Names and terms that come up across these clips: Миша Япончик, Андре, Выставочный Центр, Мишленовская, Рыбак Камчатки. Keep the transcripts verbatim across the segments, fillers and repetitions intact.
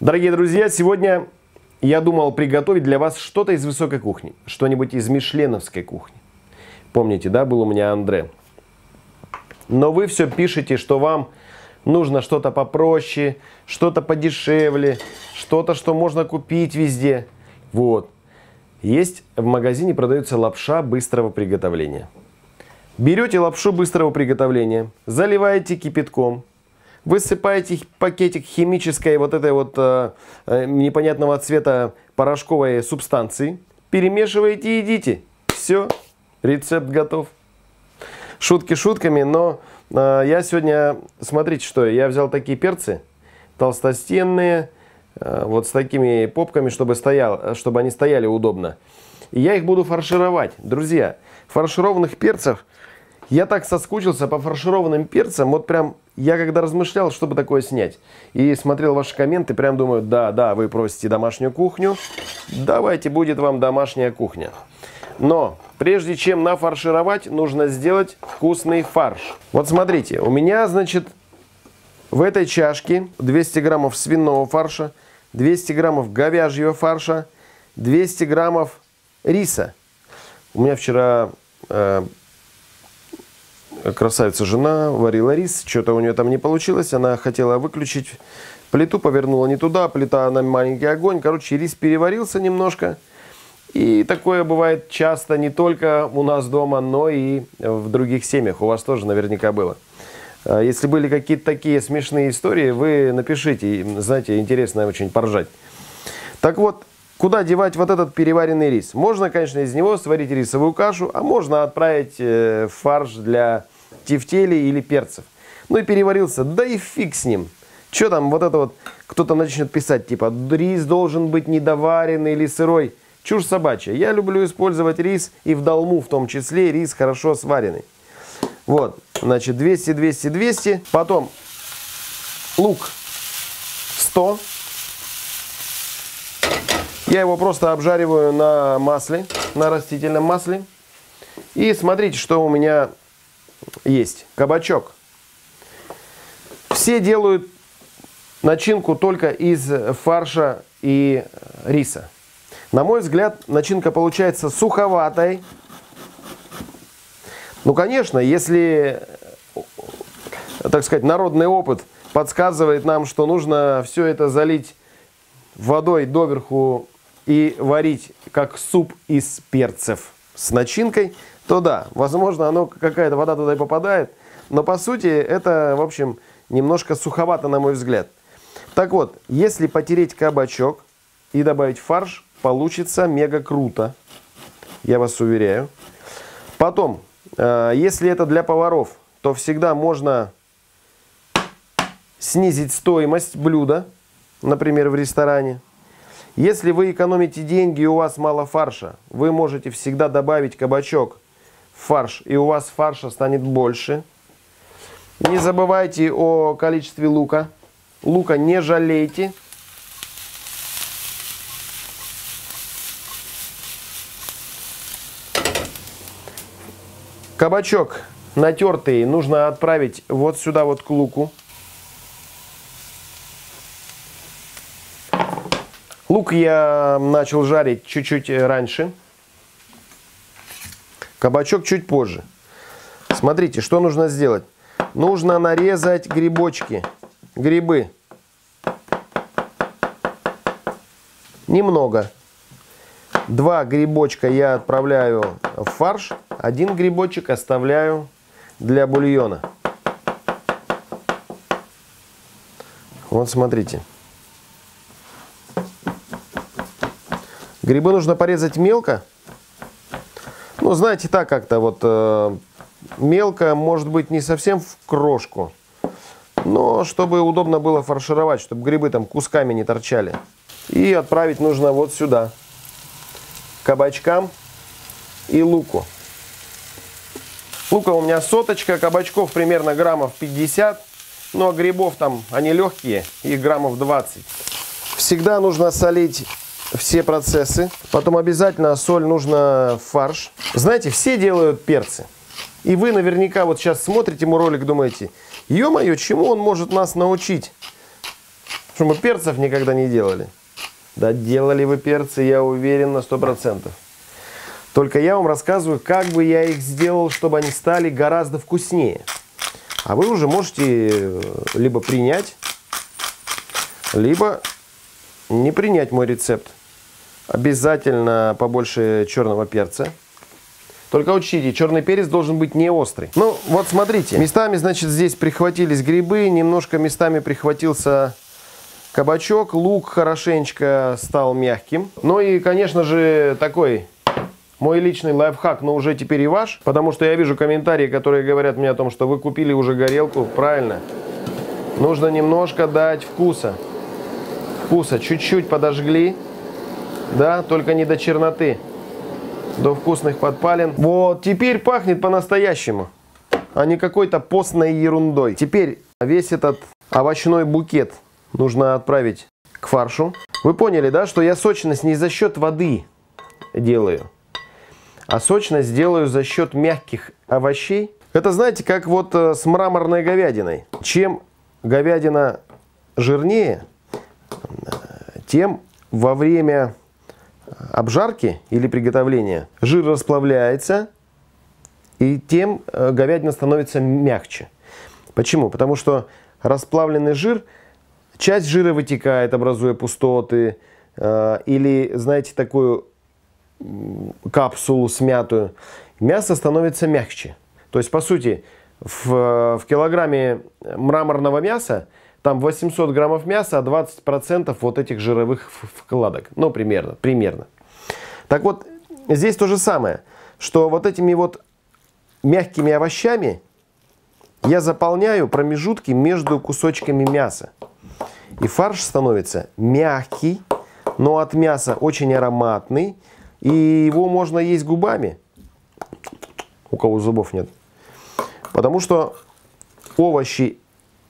Дорогие друзья, сегодня я думал приготовить для вас что-то из высокой кухни, что-нибудь из мишленовской кухни. Помните, да, был у меня Андре. Но вы все пишете, что вам нужно что-то попроще, что-то подешевле, что-то, что можно купить везде. Вот. Есть, в магазине продается лапша быстрого приготовления. Берете лапшу быстрого приготовления, заливаете кипятком, высыпаете пакетик химической вот этой вот э, непонятного цвета порошковой субстанции, перемешиваете и едите. Все, рецепт готов. Шутки шутками, но э, я сегодня, смотрите, что я взял такие перцы толстостенные, э, вот с такими попками, чтобы, стоял, чтобы они стояли удобно. И я их буду фаршировать. Друзья, фаршированных перцев, я так соскучился по фаршированным перцам, вот прям я когда размышлял, чтобы такое снять, и смотрел ваши комменты, прям думаю, да, да, вы просите домашнюю кухню, давайте будет вам домашняя кухня. Но прежде чем нафаршировать, нужно сделать вкусный фарш. Вот смотрите, у меня, значит, в этой чашке двести граммов свиного фарша, двести граммов говяжьего фарша, двести граммов риса. У меня вчера э, красавица жена варила рис, что-то у нее там не получилось, она хотела выключить плиту, повернула не туда, плита на маленький огонь, короче, рис переварился немножко. И такое бывает часто не только у нас дома, но и в других семьях. У вас тоже наверняка было. Если были какие-то такие смешные истории, вы напишите. Знаете, интересно очень поржать. Так вот, куда девать вот этот переваренный рис? Можно, конечно, из него сварить рисовую кашу, а можно отправить в фарш для тефтели или перцев. Ну и переварился, да и фиг с ним. Что там вот это вот, кто-то начнет писать, типа, рис должен быть недоваренный или сырой. Чушь собачья. Я люблю использовать рис, и в долму в том числе рис хорошо сваренный. Вот, значит, двести, двести, двести. Потом лук сто. Я его просто обжариваю на масле, на растительном масле. И смотрите, что у меня есть. Кабачок. Все делают начинку только из фарша и риса. На мой взгляд, начинка получается суховатой. Ну, конечно, если, так сказать, народный опыт подсказывает нам, что нужно все это залить водой доверху и варить как суп из перцев с начинкой, то да, возможно, оно какая-то вода туда и попадает. Но, по сути, это, в общем, немножко суховато, на мой взгляд. Так вот, если потереть кабачок и добавить фарш, получится мега круто, я вас уверяю. Потом, если это для поваров, то всегда можно снизить стоимость блюда, например, в ресторане. Если вы экономите деньги и у вас мало фарша, вы можете всегда добавить кабачок в фарш, и у вас фарша станет больше. Не забывайте о количестве лука. Лука не жалейте. Кабачок натертый нужно отправить вот сюда вот к луку. Лук я начал жарить чуть-чуть раньше. Кабачок чуть позже. Смотрите, что нужно сделать. Нужно нарезать грибочки, грибы. Немного. Два грибочка я отправляю в фарш, один грибочек оставляю для бульона. Вот смотрите. Грибы нужно порезать мелко. Ну, знаете, так как-то вот э, мелко, может быть, не совсем в крошку. Но чтобы удобно было фаршировать, чтобы грибы там кусками не торчали. И отправить нужно вот сюда. Кабачкам и луку. Лука у меня соточка, кабачков примерно граммов пятьдесят, ну а грибов там, они легкие, и граммов двадцать. Всегда нужно солить все процессы, потом обязательно соль нужно в фарш. Знаете, все делают перцы. И вы наверняка вот сейчас смотрите мой ролик, думаете, ё-моё, чему он может нас научить? Что мы перцев никогда не делали. Да, делали вы перцы, я уверен, на сто процентов. Только я вам рассказываю, как бы я их сделал, чтобы они стали гораздо вкуснее. А вы уже можете либо принять, либо не принять мой рецепт. Обязательно побольше черного перца. Только учтите, черный перец должен быть не острый. Ну, вот смотрите. Местами, значит, здесь прихватились грибы, немножко местами прихватился кабачок. Лук хорошенечко стал мягким. Ну и, конечно же, такой мой личный лайфхак, но уже теперь и ваш. Потому что я вижу комментарии, которые говорят мне о том, что вы купили уже горелку. Правильно. Нужно немножко дать вкуса. Вкуса. Чуть-чуть подожгли. Да, только не до черноты. До вкусных подпалин. Вот, теперь пахнет по-настоящему, а не какой-то постной ерундой. Теперь весь этот овощной букет нужно отправить к фаршу. Вы поняли, да, что я сочность не за счет воды делаю, а сочность делаю за счет мягких овощей. Это, знаете, как вот с мраморной говядиной. Чем говядина жирнее, тем во время обжарки или приготовления жир расплавляется, и тем говядина становится мягче. Почему? Потому что расплавленный жир, часть жира вытекает, образуя пустоты, или, знаете, такую капсулу смятую. Мясо становится мягче. То есть, по сути, в, в килограмме мраморного мяса там восемьсот граммов мяса, а двадцать процентов вот этих жировых вкладок. Ну, примерно, примерно. Так вот, здесь то же самое, что вот этими вот мягкими овощами я заполняю промежутки между кусочками мяса. И фарш становится мягкий, но от мяса очень ароматный. И его можно есть губами, у кого зубов нет. Потому что овощи,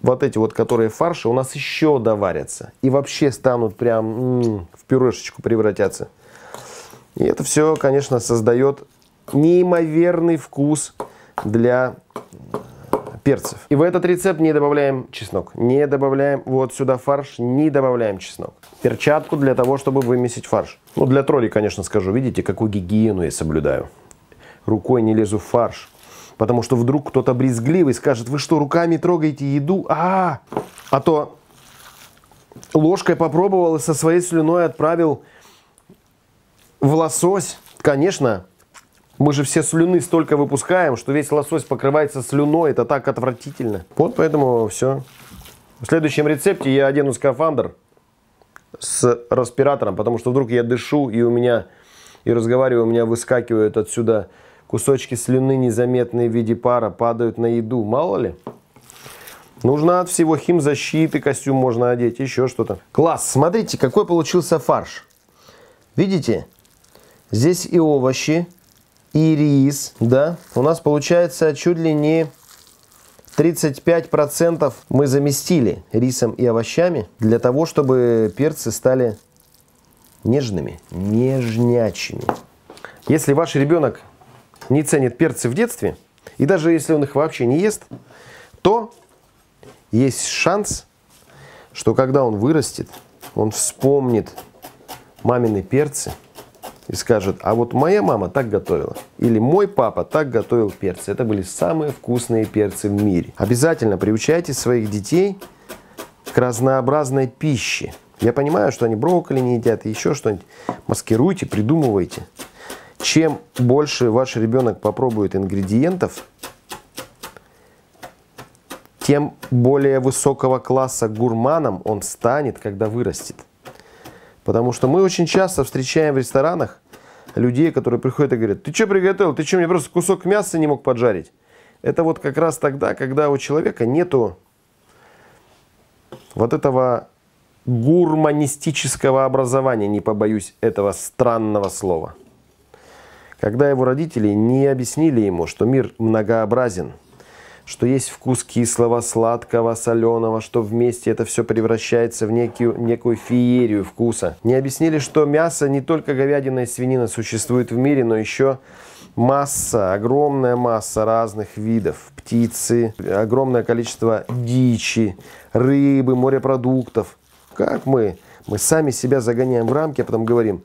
вот эти вот, которые фарши, у нас еще доварятся. И вообще станут прям м-м, в пюрешечку превратятся. И это все, конечно, создает неимоверный вкус для перцев. И в этот рецепт не добавляем чеснок. Не добавляем вот сюда фарш, не добавляем чеснок. Перчатку для того, чтобы вымесить фарш. Ну, для троллей, конечно, скажу. Видите, какую гигиену я соблюдаю. Рукой не лезу в фарш. Потому что вдруг кто-то брезгливый скажет: вы что, руками трогаете еду? А, -а, а, а то ложкой попробовал и со своей слюной отправил в лосось. Конечно, мы же все слюны столько выпускаем, что весь лосось покрывается слюной. Это так отвратительно. Вот поэтому все. В следующем рецепте я одену скафандр с респиратором, потому что вдруг я дышу и у меня, и разговариваю, у меня выскакивают отсюда кусочки слюны, незаметные в виде пара, падают на еду. Мало ли. Нужно от всего химзащиты, костюм можно одеть, еще что-то. Класс! Смотрите, какой получился фарш. Видите? Здесь и овощи, и рис. Да? У нас получается чуть ли не тридцать пять процентов мы заместили рисом и овощами, для того, чтобы перцы стали нежными, нежнячими. Если ваш ребенок не ценит перцы в детстве, и даже если он их вообще не ест, то есть шанс, что когда он вырастет, он вспомнит мамины перцы и скажет: а вот моя мама так готовила, или мой папа так готовил перцы. Это были самые вкусные перцы в мире. Обязательно приучайте своих детей к разнообразной пище. Я понимаю, что они брокколи не едят, и еще что-нибудь. Маскируйте, придумывайте. Чем больше ваш ребенок попробует ингредиентов, тем более высокого класса гурманом он станет, когда вырастет. Потому что мы очень часто встречаем в ресторанах людей, которые приходят и говорят: ты что приготовил? Ты что, мне просто кусок мяса не мог поджарить? Это вот как раз тогда, когда у человека нету вот этого гурманистического образования, не побоюсь этого странного слова. Когда его родители не объяснили ему, что мир многообразен, что есть вкус кислого, сладкого, соленого, что вместе это все превращается в некую, некую феерию вкуса. Не объяснили, что мясо, не только говядина и свинина, существует в мире, но еще масса, огромная масса разных видов. Птицы, огромное количество дичи, рыбы, морепродуктов. Как мы? Мы сами себя загоняем в рамки, а потом говорим,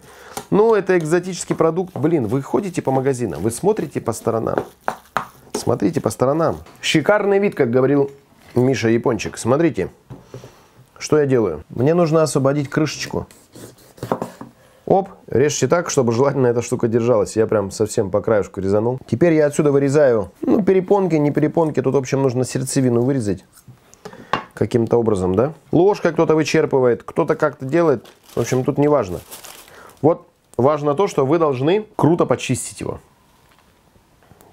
ну, это экзотический продукт. Блин, вы ходите по магазинам, вы смотрите по сторонам. Смотрите по сторонам. Шикарный вид, как говорил Миша Япончик. Смотрите, что я делаю. Мне нужно освободить крышечку. Оп, режьте так, чтобы желательно эта штука держалась. Я прям совсем по краешку резанул. Теперь я отсюда вырезаю, ну, перепонки, не перепонки. Тут, в общем, нужно сердцевину вырезать каким-то образом, да? Ложкой кто-то вычерпывает, кто-то как-то делает. В общем, тут не важно. Вот важно то, что вы должны круто почистить его.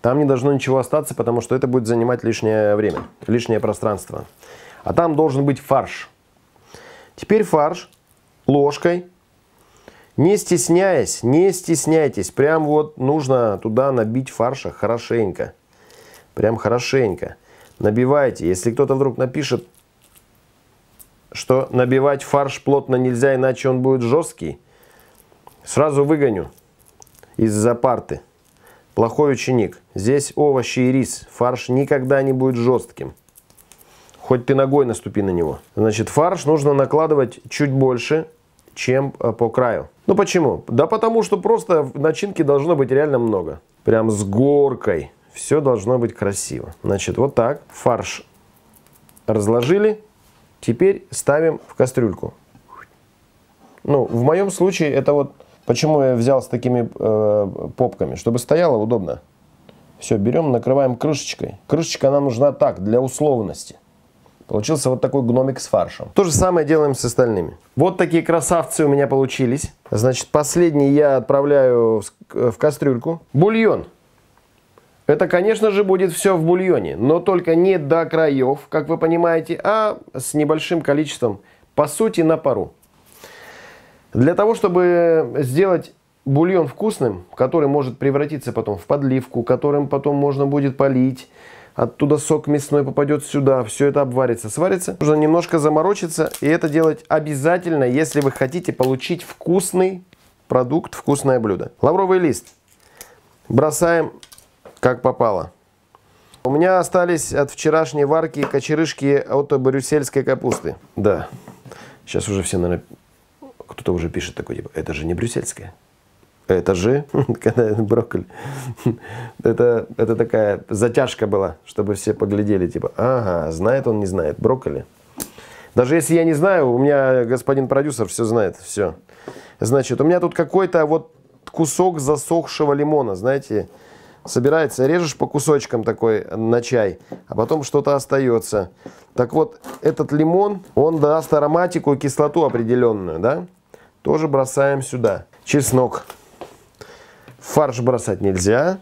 Там не должно ничего остаться, потому что это будет занимать лишнее время, лишнее пространство. А там должен быть фарш. Теперь фарш ложкой. Не стесняясь, не стесняйтесь, прям вот нужно туда набить фарша хорошенько. Прям хорошенько. Набивайте. Если кто-то вдруг напишет, что набивать фарш плотно нельзя, иначе он будет жесткий, сразу выгоню из-за парты. Плохой ученик. Здесь овощи и рис. Фарш никогда не будет жестким. Хоть ты ногой наступи на него. Значит, фарш нужно накладывать чуть больше, чем по краю. Ну почему? Да потому что просто начинки должно быть реально много. Прям с горкой. Все должно быть красиво. Значит, вот так. Фарш разложили. Теперь ставим в кастрюльку. Ну, в моем случае это вот... Почему я взял с такими э, попками? Чтобы стояло удобно. Все, берем, накрываем крышечкой. Крышечка нам нужна так, для условности. Получился вот такой гномик с фаршем. То же самое делаем с остальными. Вот такие красавцы у меня получились. Значит, последний я отправляю в кастрюльку. Бульон. Это, конечно же, будет все в бульоне. Но только не до краев, как вы понимаете, а с небольшим количеством, по сути, на пару. Для того, чтобы сделать бульон вкусным, который может превратиться потом в подливку, которым потом можно будет полить, оттуда сок мясной попадет сюда, все это обварится, сварится, нужно немножко заморочиться, и это делать обязательно, если вы хотите получить вкусный продукт, вкусное блюдо. Лавровый лист бросаем как попало. У меня остались от вчерашней варки кочерышки от брюссельской капусты. Да, сейчас уже все, наверное... Кто-то уже пишет такой, типа, это же не брюссельская. Это же брокколи. это, это такая затяжка была, чтобы все поглядели, типа, ага, знает он, не знает, брокколи. Даже если я не знаю, у меня господин продюсер все знает, все. Значит, у меня тут какой-то вот кусок засохшего лимона, знаете, собирается, режешь по кусочкам такой на чай, а потом что-то остается. Так вот, этот лимон, он даст ароматику и кислоту определенную, да? Тоже бросаем сюда. Чеснок. Фарш бросать нельзя,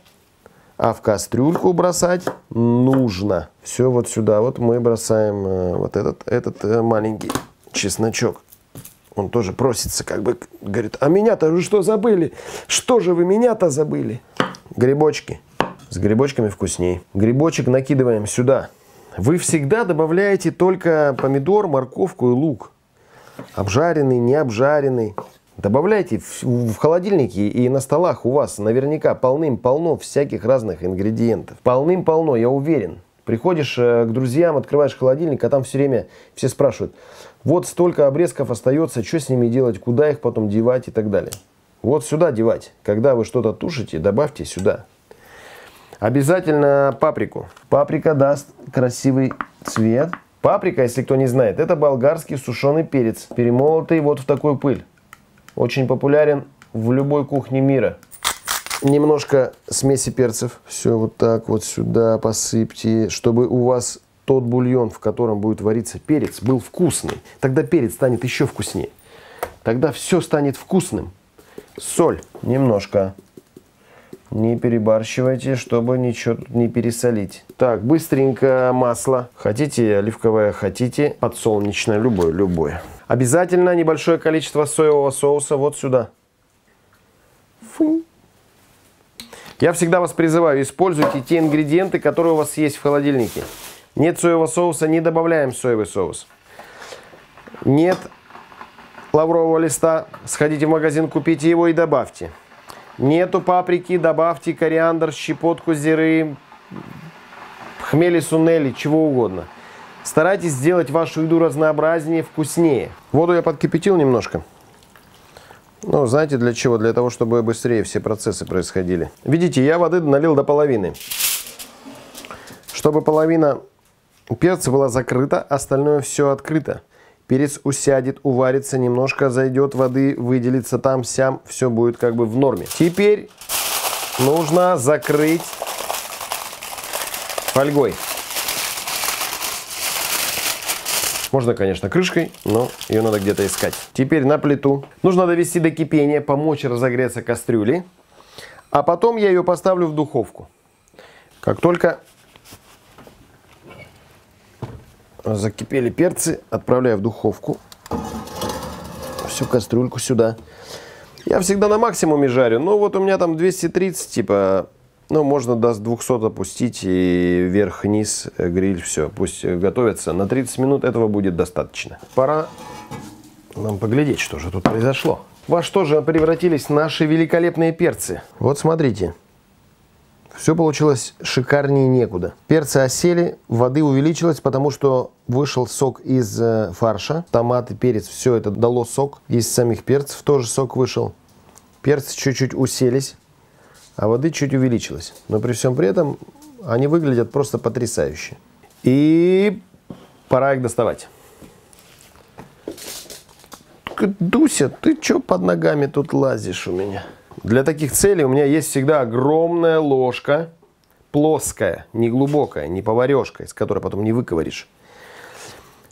а в кастрюльку бросать нужно. Все вот сюда. Вот мы бросаем вот этот, этот маленький чесночок. Он тоже просится, как бы, говорит, а меня-то вы что забыли? Что же вы меня-то забыли? Грибочки. С грибочками вкусней. Грибочек накидываем сюда. Вы всегда добавляете только помидор, морковку и лук. Обжаренный, не обжаренный. Добавляйте в, в холодильнике и на столах у вас наверняка полным-полно всяких разных ингредиентов. Полным-полно, я уверен. Приходишь к друзьям, открываешь холодильник, а там все время все спрашивают, вот столько обрезков остается, что с ними делать, куда их потом девать и так далее. Вот сюда девать. Когда вы что-то тушите, добавьте сюда. Обязательно паприку. Паприка даст красивый цвет. Паприка, если кто не знает, это болгарский сушеный перец, перемолотый вот в такую пыль. Очень популярен в любой кухне мира. Немножко смеси перцев. Все вот так вот сюда посыпьте, чтобы у вас тот бульон, в котором будет вариться перец, был вкусный. Тогда перец станет еще вкуснее. Тогда все станет вкусным. Соль немножко. Не перебарщивайте, чтобы ничего тут не пересолить. Так, быстренько масло. Хотите оливковое, хотите подсолнечное, любое, любое. Обязательно небольшое количество соевого соуса вот сюда. Фу. Я всегда вас призываю, используйте те ингредиенты, которые у вас есть в холодильнике. Нет соевого соуса, не добавляем соевый соус. Нет лаврового листа, сходите в магазин, купите его и добавьте. Нету паприки, добавьте кориандр, щепотку зиры, хмели, сунели, чего угодно. Старайтесь сделать вашу еду разнообразнее, вкуснее. Воду я подкипятил немножко. Ну, знаете для чего? Для того, чтобы быстрее все процессы происходили. Видите, я воды налил до половины. Чтобы половина перца была закрыта, остальное все открыто. Перец усядет, уварится, немножко зайдет воды, выделится там-сям. Все будет как бы в норме. Теперь нужно закрыть фольгой. Можно, конечно, крышкой, но ее надо где-то искать. Теперь на плиту. Нужно довести до кипения, помочь разогреться кастрюли. А потом я ее поставлю в духовку. Как только закипели перцы, отправляю в духовку. Всю кастрюльку сюда. Я всегда на максимуме жарю. Но вот у меня там двести тридцать, типа... Ну, можно до двухсот опустить и вверх-вниз гриль, все, пусть готовится. На тридцать минут этого будет достаточно. Пора нам поглядеть, что же тут произошло. Во что же превратились наши великолепные перцы? Вот смотрите, все получилось шикарнее некуда. Перцы осели, воды увеличилось, потому что вышел сок из фарша. Томаты, перец, все это дало сок. Из самих перцев тоже сок вышел. Перцы чуть-чуть уселись. А воды чуть увеличилось. Но при всем при этом они выглядят просто потрясающе. И пора их доставать. Дуся, ты что под ногами тут лазишь у меня? Для таких целей у меня есть всегда огромная ложка. Плоская, не глубокая, не поварешка, из которой потом не выковыришь.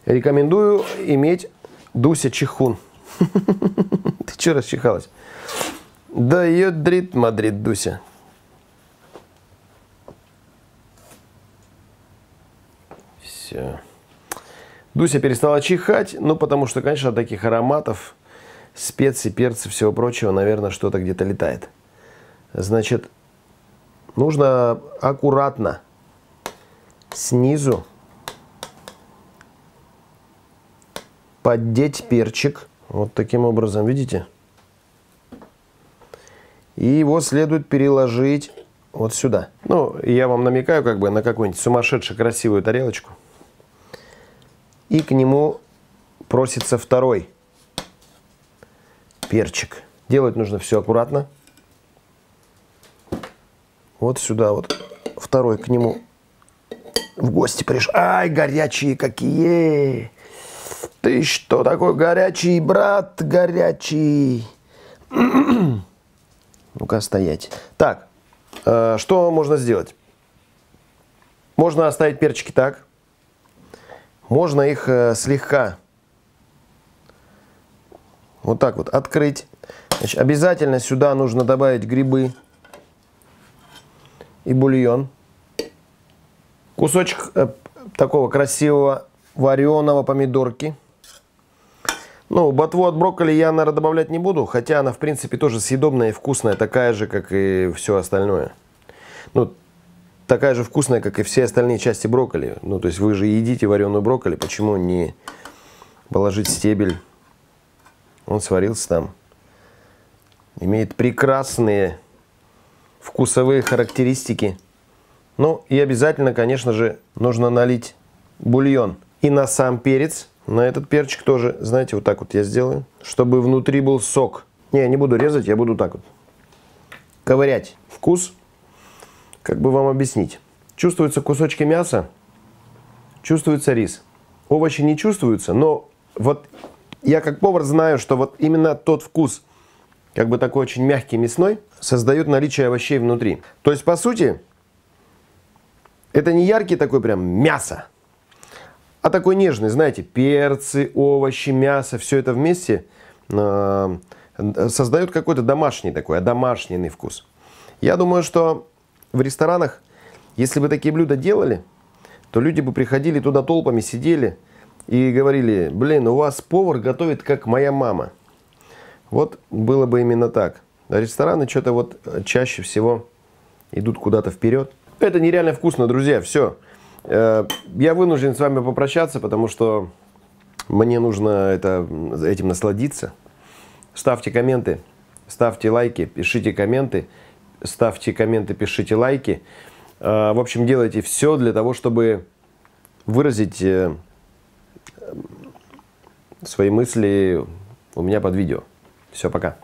Рекомендую иметь, Дуся, чихун. Ты что расчихалась? Да ее дрит Мадрид, Дуся. Все. Дуся перестала чихать, ну, потому что, конечно, от таких ароматов, специй, перцев, всего прочего, наверное, что-то где-то летает. Значит, нужно аккуратно снизу поддеть перчик. Вот таким образом, видите? И его следует переложить вот сюда. Ну, я вам намекаю как бы на какую-нибудь сумасшедшую красивую тарелочку. И к нему просится второй перчик. Делать нужно все аккуратно. Вот сюда вот второй к нему в гости пришел. Ай, горячие какие! Ты что такой горячий, брат, горячий? Ну-ка, стоять. Так, э, что можно сделать? Можно оставить перчики так. Можно их э, слегка вот так вот открыть. Значит, обязательно сюда нужно добавить грибы и бульон. Кусочек э, такого красивого вареного помидорки. Ну, ботву от брокколи я, наверное, добавлять не буду, хотя она, в принципе, тоже съедобная и вкусная, такая же, как и все остальное. Ну, такая же вкусная, как и все остальные части брокколи. Ну, то есть вы же едите вареную брокколи, почему не положить стебель? Он сварился там. Имеет прекрасные вкусовые характеристики. Ну, и обязательно, конечно же, нужно налить бульон и на сам перец. На этот перчик тоже, знаете, вот так вот я сделаю, чтобы внутри был сок. Не, я не буду резать, я буду так вот ковырять. Вкус, как бы вам объяснить. Чувствуются кусочки мяса, чувствуется рис. Овощи не чувствуются, но вот я как повар знаю, что вот именно тот вкус, как бы такой очень мягкий, мясной, создает наличие овощей внутри. То есть, по сути, это не яркий такой прям мясо. А такой нежный, знаете, перцы, овощи, мясо, все это вместе э, создает какой-то домашний такой, одомашненный вкус. Я думаю, что в ресторанах, если бы такие блюда делали, то люди бы приходили туда толпами, сидели и говорили: блин, у вас повар готовит как моя мама. Вот было бы именно так. Рестораны что-то вот чаще всего идут куда-то вперед. Это нереально вкусно, друзья, все. Я вынужден с вами попрощаться, потому что мне нужно это, этим насладиться. Ставьте комменты, ставьте лайки, пишите комменты, ставьте комменты, пишите лайки. В общем, делайте все для того, чтобы выразить свои мысли у меня под видео. Все, пока.